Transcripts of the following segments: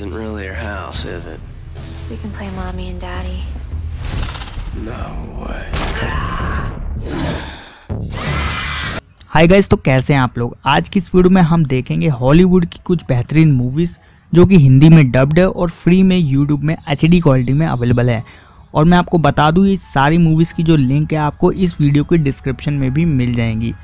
Isn't really your house, is it? We can play mommy and daddy. No way. Hi guys, तो कैसे हैं आप लोग। आज की इस वीडियो में हम देखेंगे हॉलीवुड की कुछ बेहतरीन मूवीज़ जो कि हिंदी में डब्ड है और फ्री में यूट्यूब में एचडी क्वालिटी में अवेलेबल है। और मैं आपको बता दूं, ये सारी मूवीज़ की जो लिंक है आपको इस वीडियो के डिस्क्रिप्शन में भी मिल जाएंगी।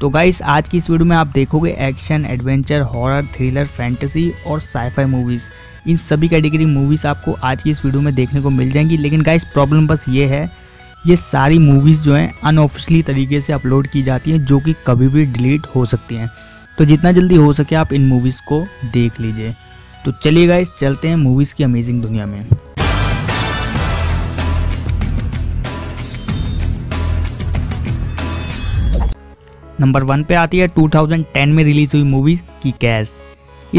तो गाइस, आज की इस वीडियो में आप देखोगे action, adventure, horror, thriller, fantasy और साईफाई मूवीज़। इन सभी कैटेगरी मूवीज़ आपको आज की इस वीडियो में देखने को मिल जाएंगी। लेकिन गाइस, प्रॉब्लम बस ये है, ये सारी मूवीज़ जो हैं अनऑफिशियली तरीके से अपलोड की जाती हैं जो कि कभी भी डिलीट हो सकती हैं। तो जितना जल्दी हो सके आप इन मूवीज़ को देख लीजिए। तो चलिए गाइस, चलते हैं मूवीज़ की अमेजिंग दुनिया में। नंबर 1 पे आती है 2010 में रिलीज हुई मूवीज किक-एस।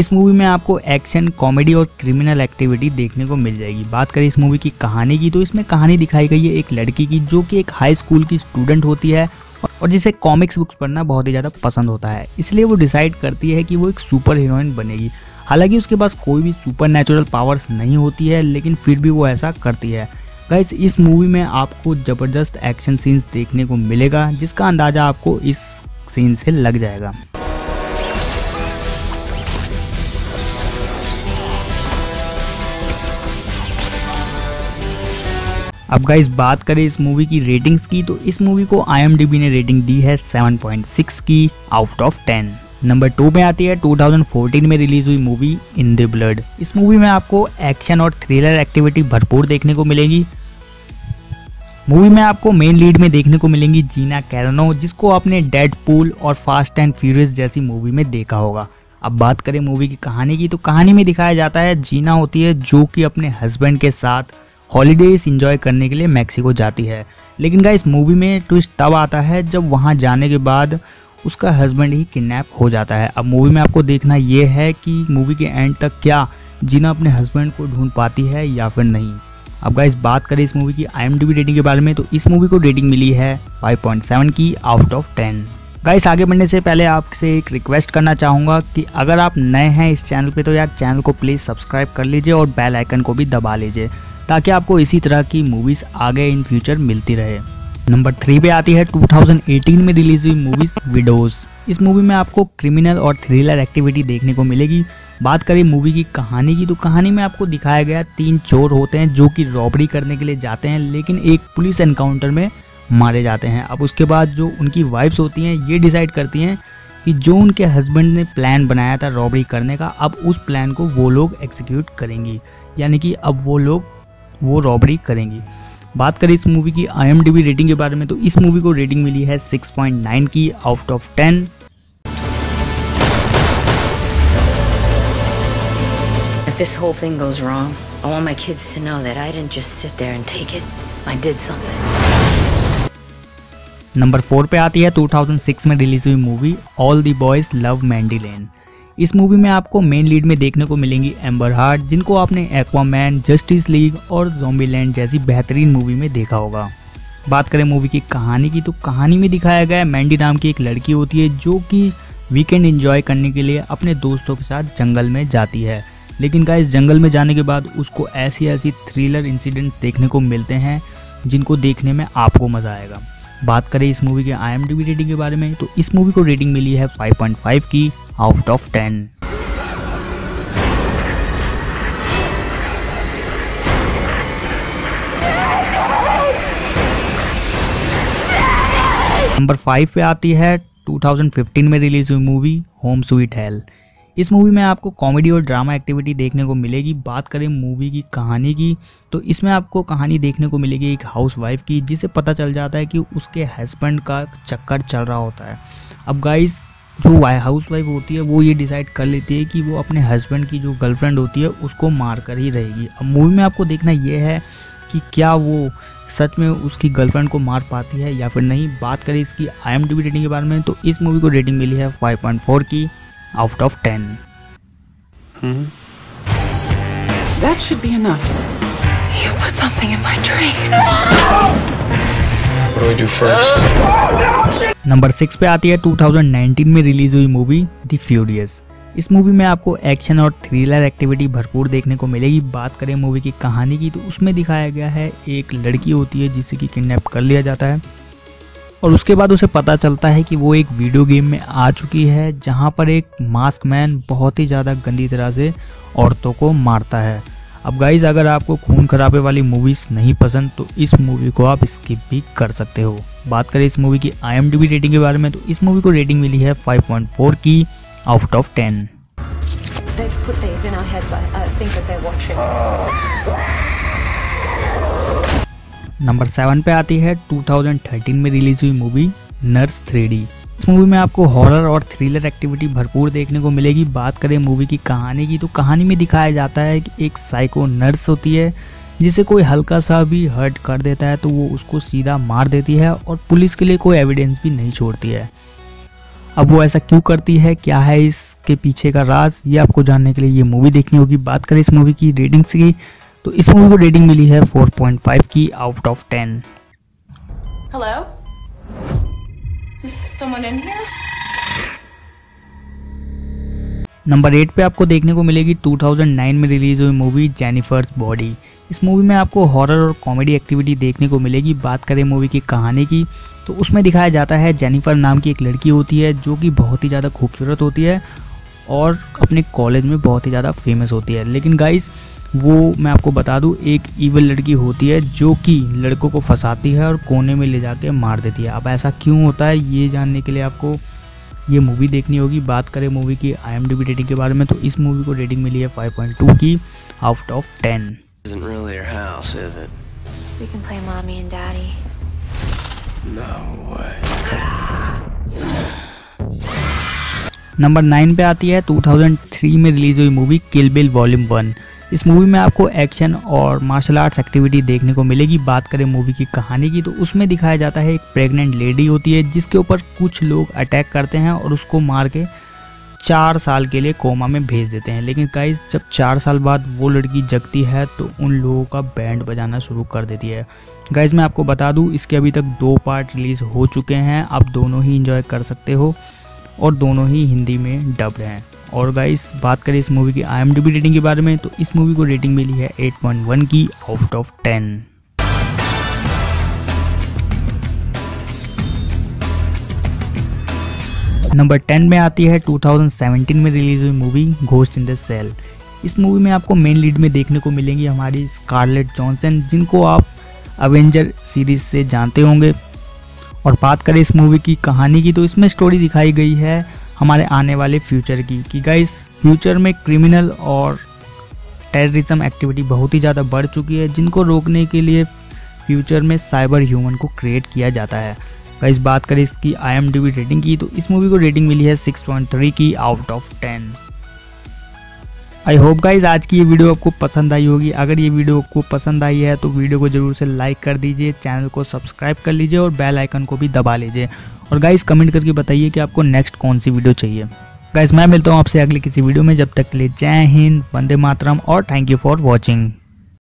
इस मूवी में आपको एक्शन, कॉमेडी और क्रिमिनल एक्टिविटी देखने को मिल जाएगी। बात करें इस मूवी की कहानी की, तो इसमें कहानी दिखाई गई है एक लड़की की जो कि एक हाई स्कूल की स्टूडेंट होती है और जिसे कॉमिक्स बुक्स पढ़ना बहुत ही ज़्यादा पसंद होता है। इसलिए वो डिसाइड करती है कि वो एक सुपर हीरोइन बनेगी। हालांकि उसके पास कोई भी सुपर नेचुरल पावर्स नहीं होती है, लेकिन फिर भी वो ऐसा करती है। गाइस, इस मूवी में आपको ज़बरदस्त एक्शन सीन्स देखने को मिलेगा जिसका अंदाज़ा आपको इस सीन से लग जाएगा। अब गाइस, बात करें इस मूवी की रेटिंग्स की, तो इस मूवी को IMDB ने रेटिंग दी है 7.6 की आउट ऑफ 10। नंबर 2 में आती है 2014 में रिलीज हुई मूवी इन द ब्लड। इस मूवी में आपको एक्शन और थ्रिलर एक्टिविटी भरपूर देखने को मिलेगी। मूवी में आपको मेन लीड में देखने को मिलेंगी जीना कैरानो, जिसको आपने डेडपूल और फास्ट एंड फ्यूरियस जैसी मूवी में देखा होगा। अब बात करें मूवी की कहानी की, तो कहानी में दिखाया जाता है जीना होती है जो कि अपने हस्बैंड के साथ हॉलीडेज इंजॉय करने के लिए मैक्सिको जाती है। लेकिन गाइस, मूवी में ट्विस्ट तब आता है जब वहाँ जाने के बाद उसका हस्बैंड ही किडनैप हो जाता है। अब मूवी में आपको देखना ये है कि मूवी के एंड तक क्या जीना अपने हस्बैंड को ढूंढ पाती है या फिर नहीं। अब गाइस, बात करें इस मूवी की IMDB रेटिंग के बारे में, तो इस मूवी को रेटिंग मिली है 5.7 की आउट ऑफ 10। गाइस, आगे बढ़ने से पहले आपसे एक रिक्वेस्ट करना चाहूँगा कि अगर आप नए हैं इस चैनल पे, तो यार चैनल को प्लीज़ सब्सक्राइब कर लीजिए और बेल आइकन को भी दबा लीजिए ताकि आपको इसी तरह की मूवीज़ आगे इन फ्यूचर मिलती रहे। नंबर 3 पे आती है 2018 में रिलीज हुई मूवीज़ विडोज़। इस मूवी में आपको क्रिमिनल और थ्रिलर एक्टिविटी देखने को मिलेगी। बात करें मूवी की कहानी की, तो कहानी में आपको दिखाया गया 3 चोर होते हैं जो कि रॉबरी करने के लिए जाते हैं, लेकिन एक पुलिस एनकाउंटर में मारे जाते हैं। अब उसके बाद जो उनकी वाइफ्स होती हैं ये डिसाइड करती हैं कि जो उनके हस्बैंड ने प्लान बनाया था रॉबरी करने का, अब उस प्लान को वो लोग एग्जीक्यूट करेंगी, यानी कि अब वो लोग वो रॉबरी करेंगी। बात करें इस मूवी की IMDB रेटिंग के बारे में, तो इस मूवी को रेटिंग मिली है 6.9 की out of 10। If this whole thing goes wrong, I want my kids to know that I didn't just sit there and take it. I did something. Number 4 पे आती है 2006 में रिलीज हुई movie all the boys love Mandy Lane. इस movie में आपको main lead में देखने को मिलेंगी एम्बर हार्ड, जिनको आपने एक्वामैन, जस्टिस लीग और ज़ॉम्बीलैंड जैसी बेहतरीन मूवी में देखा होगा। बात करें मूवी की कहानी की, तो कहानी में दिखाया गया मैंडी नाम की एक लड़की होती है जो कि वीकेंड एंजॉय करने के लिए अपने दोस्तों के साथ जंगल में जाती है। लेकिन गाइस, जंगल में जाने के बाद उसको ऐसी थ्रिलर इंसिडेंट्स देखने को मिलते हैं जिनको देखने में आपको मज़ा आएगा। बात करें इस मूवी के IMDB रेटिंग के बारे में, तो इस मूवी को रेटिंग मिली है 5.5 की आउट ऑफ 10। नंबर 5 पे आती है 2015 में रिलीज हुई मूवी होम स्वीट हेल। इस मूवी में आपको कॉमेडी और ड्रामा एक्टिविटी देखने को मिलेगी। बात करें मूवी की कहानी की, तो इसमें आपको कहानी देखने को मिलेगी एक हाउसवाइफ की, जिसे पता चल जाता है कि उसके हस्बैंड का चक्कर चल रहा होता है। अब गाइस, जो हाउसवाइफ होती है वो ये डिसाइड कर लेती है कि वो अपने हस्बैंड की जो गर्लफ्रेंड होती है उसको मार कर ही रहेगी। अब मूवी में आपको देखना ये है कि क्या वो सच में उसकी गर्लफ्रेंड को मार पाती है या फिर नहीं। बात करें इसकी IMDB रेटिंग के बारे में, तो इस मूवी को रेटिंग मिली है 5.4 की out of 10। That should be enough. You put something in my drink. What do we do first? Number 6 पे आती है 2019 में रिलीज हुई मूवी द फ्यूरियस। इस मूवी में आपको एक्शन और थ्रिलर एक्टिविटी भरपूर देखने को मिलेगी। बात करें मूवी की कहानी की तो उसमें दिखाया गया है एक लड़की होती है जिसे कि किडनैप कर लिया जाता है और उसके बाद उसे पता चलता है कि वो एक वीडियो गेम में आ चुकी है जहाँ पर एक मास्क मैन बहुत ही ज़्यादा गंदी तरह से औरतों को मारता है। अब गाइज़ अगर आपको खून खराबे वाली मूवीज़ नहीं पसंद तो इस मूवी को आप स्किप भी कर सकते हो। बात करें इस मूवी की IMDB रेटिंग के बारे में तो इस मूवी को रेटिंग मिली है 5.4 की आउट ऑफ 10। नंबर 7 पे आती है 2013 में रिलीज हुई मूवी नर्स 3D। इस मूवी में आपको हॉरर और थ्रिलर एक्टिविटी भरपूर देखने को मिलेगी। बात करें मूवी की कहानी की तो कहानी में दिखाया जाता है कि एक साइको नर्स होती है जिसे कोई हल्का सा भी हर्ट कर देता है तो वो उसको सीधा मार देती है और पुलिस के लिए कोई एविडेंस भी नहीं छोड़ती है। अब वो ऐसा क्यों करती है, क्या है इसके पीछे का राज, ये आपको जानने के लिए ये मूवी देखनी होगी। बात करें इस मूवी की रेटिंग्स की तो इस मूवी को रेटिंग मिली है 4.5 की आउट ऑफ 10। नंबर 8 पे आपको देखने को मिलेगी 2009 में रिलीज हुई मूवी जेनिफर्स बॉडी। इस मूवी में आपको हॉरर और कॉमेडी एक्टिविटी देखने को मिलेगी। बात करें मूवी की कहानी की तो उसमें दिखाया जाता है जेनिफर नाम की एक लड़की होती है जो कि बहुत ही ज़्यादा खूबसूरत होती है और अपने कॉलेज में बहुत ही ज़्यादा फेमस होती है। लेकिन गाइस वो मैं आपको बता दूं एक ईवल लड़की होती है जो कि लड़कों को फंसाती है और कोने में ले जाके मार देती है। अब ऐसा क्यों होता है ये जानने के लिए आपको ये मूवी देखनी होगी। बात करें मूवी की IMDb रेटिंग के बारे में तो इस मूवी को रेटिंग मिली है 5.2 की आउट ऑफ 10। नंबर 9 पे आती है 2003 में रिलीज हुई मूवी किल बिल वॉल्यूम 1। इस मूवी में आपको एक्शन और मार्शल आर्ट्स एक्टिविटी देखने को मिलेगी। बात करें मूवी की कहानी की तो उसमें दिखाया जाता है एक प्रेग्नेंट लेडी होती है जिसके ऊपर कुछ लोग अटैक करते हैं और उसको मार के 4 साल के लिए कोमा में भेज देते हैं। लेकिन गाइस जब 4 साल बाद वो लड़की जगती है तो उन लोगों का बैंड बजाना शुरू कर देती है। गाइस मैं आपको बता दूँ इसके अभी तक 2 पार्ट रिलीज़ हो चुके हैं, आप दोनों ही इंजॉय कर सकते हो और दोनों ही हिंदी में डब्ड हैं। और गाइस बात करें इस मूवी की IMDb रेटिंग के बारे में तो इस मूवी को रेटिंग मिली है 8.1 की आउट ऑफ 10। नंबर 10 में आती है 2017 में रिलीज हुई movie ghost in the shell. इस मूवी में आपको मेन लीड में देखने को मिलेंगी हमारी स्कारलेट जॉनसन जिनको आप अवेंजर सीरीज से जानते होंगे। और बात करें इस मूवी की कहानी की तो इसमें स्टोरी दिखाई गई है हमारे आने वाले फ्यूचर की कि गाइस फ्यूचर में क्रिमिनल और टेररिज्म एक्टिविटी बहुत ही ज़्यादा बढ़ चुकी है जिनको रोकने के लिए फ्यूचर में साइबर ह्यूमन को क्रिएट किया जाता है। गाइस बात करें इसकी IMDb रेटिंग की तो इस मूवी को रेटिंग मिली है 6.3 की out of 10। I hope guys आज की ये वीडियो आपको पसंद आई होगी। अगर ये वीडियो आपको पसंद आई है तो वीडियो को ज़रूर से लाइक कर दीजिए, चैनल को सब्सक्राइब कर लीजिए और बेल आइकन को भी दबा लीजिए। और गाइस कमेंट करके बताइए कि आपको नेक्स्ट कौन सी वीडियो चाहिए। गाइस मैं मिलता हूँ आपसे अगले किसी वीडियो में, जब तक के लिए जय हिंद, वंदे मातरम और थैंक यू फॉर वॉचिंग।